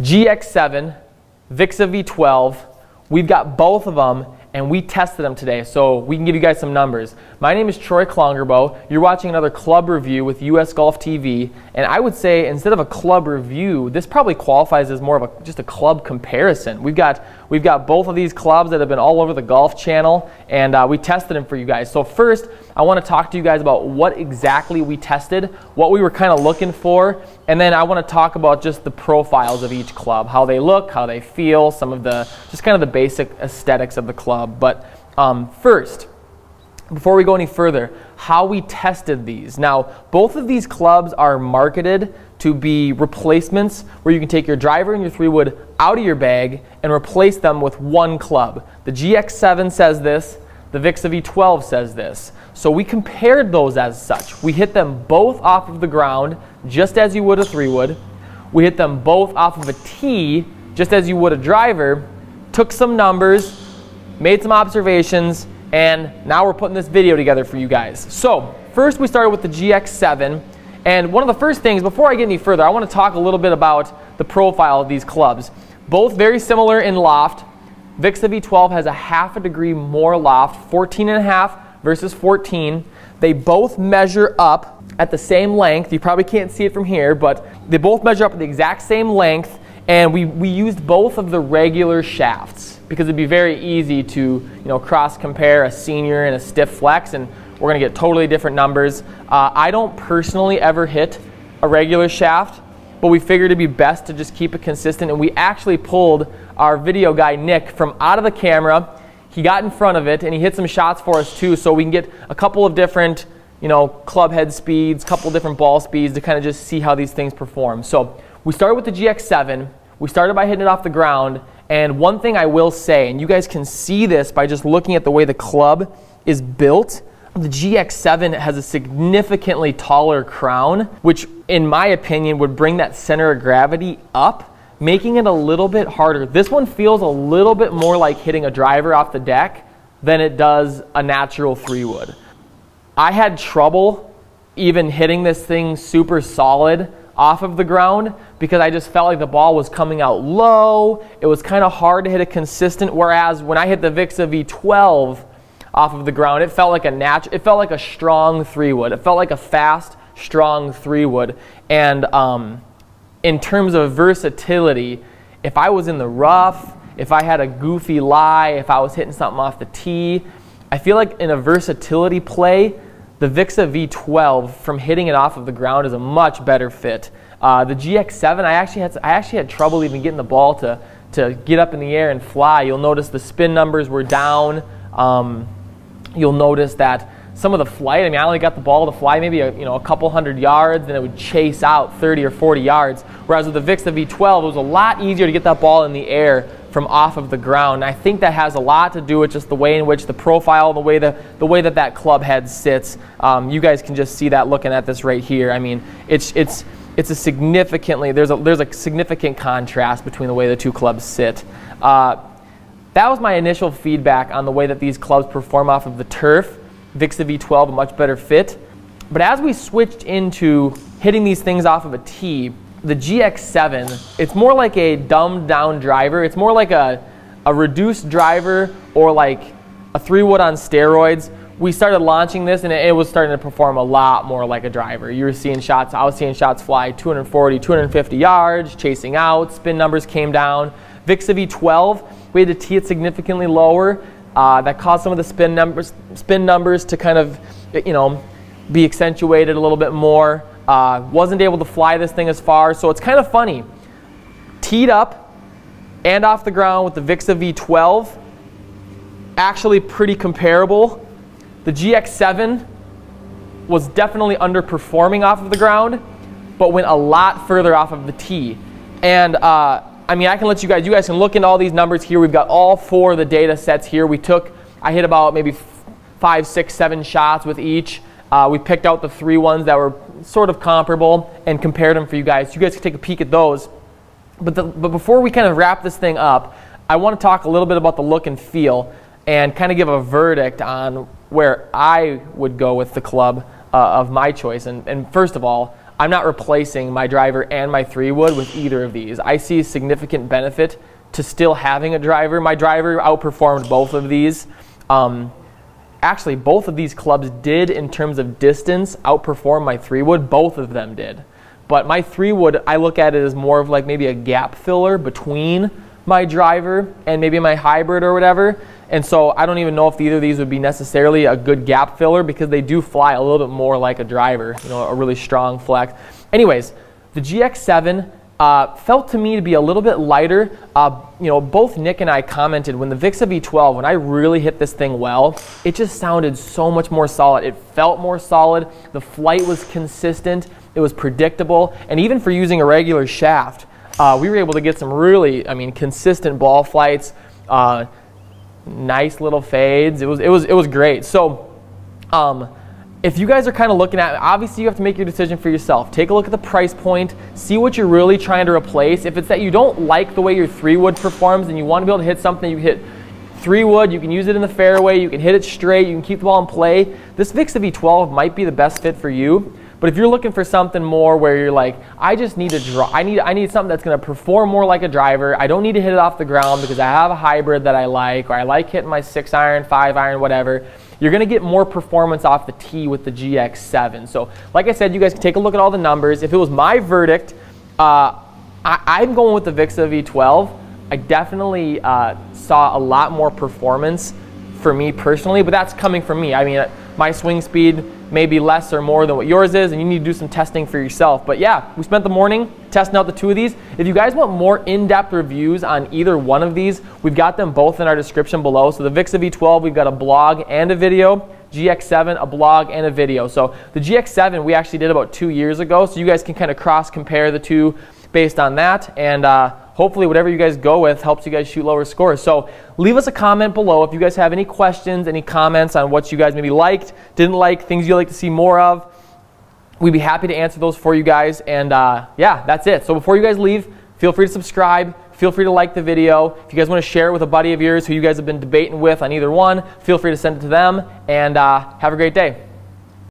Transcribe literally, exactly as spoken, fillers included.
G X seven, Vixa V twelve, we've got both of them and we tested them today, so we can give you guys some numbers. My name is Troy Klongerbo. You're watching another club review with U S Golf T V, and I would say instead of a club review, this probably qualifies as more of a, just a club comparison. We've got, we've got both of these clubs that have been all over the Golf Channel, and uh, we tested them for you guys. So first, I want to talk to you guys about what exactly we tested, what we were kind of looking for, and then I want to talk about just the profiles of each club, how they look, how they feel, some of the, just kind of the basic aesthetics of the club. But um, first, before we go any further, how we tested these. Now, both of these clubs are marketed to be replacements where you can take your driver and your three wood out of your bag and replace them with one club. The G X seven says this, the Vixa V twelve says this. So we compared those as such. We hit them both off of the ground, just as you would a three wood. We hit them both off of a tee, just as you would a driver, took some numbers, made some observations, and now we're putting this video together for you guys. So first we started with the G X seven, and one of the first things, before I get any further, I want to talk a little bit about the profile of these clubs. Both very similar in loft. Vixa V twelve has a half a degree more loft, fourteen and a half versus fourteen. They both measure up at the same length. You probably can't see it from here, but they both measure up at the exact same length, and we, we used both of the regular shafts because it'd be very easy to, you know, cross compare a senior and a stiff flex, and we're gonna get totally different numbers. Uh, I don't personally ever hit a regular shaft, but we figured it'd be best to just keep it consistent, and we actually pulled our video guy Nick from out of the camera. He got in front of it and he hit some shots for us too, so we can get a couple of different, you know, club head speeds, couple different ball speeds to kind of just see how these things perform. So we started with the G X seven, we started by hitting it off the ground, and one thing I will say, and you guys can see this by just looking at the way the club is built, the G X seven has a significantly taller crown, which in my opinion would bring that center of gravity up, making it a little bit harder. This one feels a little bit more like hitting a driver off the deck than it does a natural three wood. I had trouble even hitting this thing super solid off of the ground because I just felt like the ball was coming out low. It was kind of hard to hit a consistent, whereas when I hit the Vixa V twelve off of the ground, it felt like a natural, it felt like a strong three wood. It felt like a fast, strong three wood. And um, in terms of versatility, if I was in the rough, if I had a goofy lie, if I was hitting something off the tee, I feel like in a versatility play, the Vixa V twelve from hitting it off of the ground is a much better fit. Uh, the G X seven, I actually had I actually had trouble even getting the ball to to get up in the air and fly. You'll notice the spin numbers were down. Um, You'll notice that some of the flight, I mean, I only got the ball to fly maybe a, you know, a couple hundred yards, then it would chase out thirty or forty yards. Whereas with the Vixa V twelve, it was a lot easier to get that ball in the air from off of the ground. And I think that has a lot to do with just the way in which the profile, the way the, the way that that club head sits. Um, you guys can just see that looking at this right here. I mean, it's it's it's a significantly there's a there's a significant contrast between the way the two clubs sit. Uh, That was my initial feedback on the way that these clubs perform off of the turf. Vixa V twelve, a much better fit. But as we switched into hitting these things off of a tee, the G X seven, it's more like a dumbed down driver. It's more like a, a reduced driver or like a three wood on steroids. We started launching this and it was starting to perform a lot more like a driver. You were seeing shots, I was seeing shots fly two forty, two fifty yards, chasing out, spin numbers came down. Vixa V twelve, we had to tee it significantly lower. Uh, that caused some of the spin numbers, spin numbers to kind of, you know, be accentuated a little bit more. Uh, wasn't able to fly this thing as far, so it's kind of funny. Teed up and off the ground with the Vixa V twelve, actually pretty comparable. The G X seven was definitely underperforming off of the ground, but went a lot further off of the tee. And uh, I mean, I can let you guys, you guys can look into all these numbers here. We've got all four of the data sets here. We took, I hit about maybe five, six, seven shots with each. Uh, we picked out the three ones that were sort of comparable and compared them for you guys. You guys can take a peek at those. But, the, but before we kind of wrap this thing up, I want to talk a little bit about the look and feel and kind of give a verdict on where I would go with the club uh, of my choice. And, and first of all, I'm not replacing my driver and my three wood with either of these. I see significant benefit to still having a driver. My driver outperformed both of these. Um, actually, both of these clubs did, in terms of distance, outperform my three wood. Both of them did. But my three wood, I look at it as more of like maybe a gap filler between my driver and maybe my hybrid or whatever. And so I don't even know if either of these would be necessarily a good gap filler, because they do fly a little bit more like a driver, you know, a really strong flex. Anyways, the G X seven uh, felt to me to be a little bit lighter. Uh, you know, both Nick and I commented when the Vixa V twelve, when I really hit this thing well, it just sounded so much more solid. It felt more solid. The flight was consistent. It was predictable. And even for using a regular shaft, uh, we were able to get some really, I mean, consistent ball flights. Uh, nice little fades. It was it was it was great. So um if you guys are kind of looking at, obviously you have to make your decision for yourself. Take a look at the price point, see what you're really trying to replace. If it's that you don't like the way your three wood performs and you want to be able to hit something, you hit three wood, you can use it in the fairway, you can hit it straight, you can keep the ball in play, this Vixa V twelve might be the best fit for you. But if you're looking for something more where you're like, I just need to draw, I need I need something that's going to perform more like a driver. I don't need to hit it off the ground because I have a hybrid that I like, or I like hitting my six iron, five iron, whatever. You're going to get more performance off the tee with the G X seven. So like I said, you guys can take a look at all the numbers. If it was my verdict, uh, I, I'm going with the Vixa V twelve. I definitely uh, saw a lot more performance for me personally, but that's coming from me. I mean, my swing speed may be less or more than what yours is, and you need to do some testing for yourself. But yeah, we spent the morning testing out the two of these. If you guys want more in-depth reviews on either one of these, we've got them both in our description below. So the Vixa V twelve, we've got a blog and a video. G X seven, a blog and a video. So the G X seven we actually did about two years ago, so you guys can kind of cross-compare the two based on that. And uh, hopefully whatever you guys go with helps you guys shoot lower scores. So leave us a comment below if you guys have any questions, any comments on what you guys maybe liked, didn't like, things you'd like to see more of. We'd be happy to answer those for you guys. And uh, yeah, that's it. So before you guys leave, feel free to subscribe. Feel free to like the video. If you guys want to share it with a buddy of yours who you guys have been debating with on either one, feel free to send it to them. And uh, have a great day.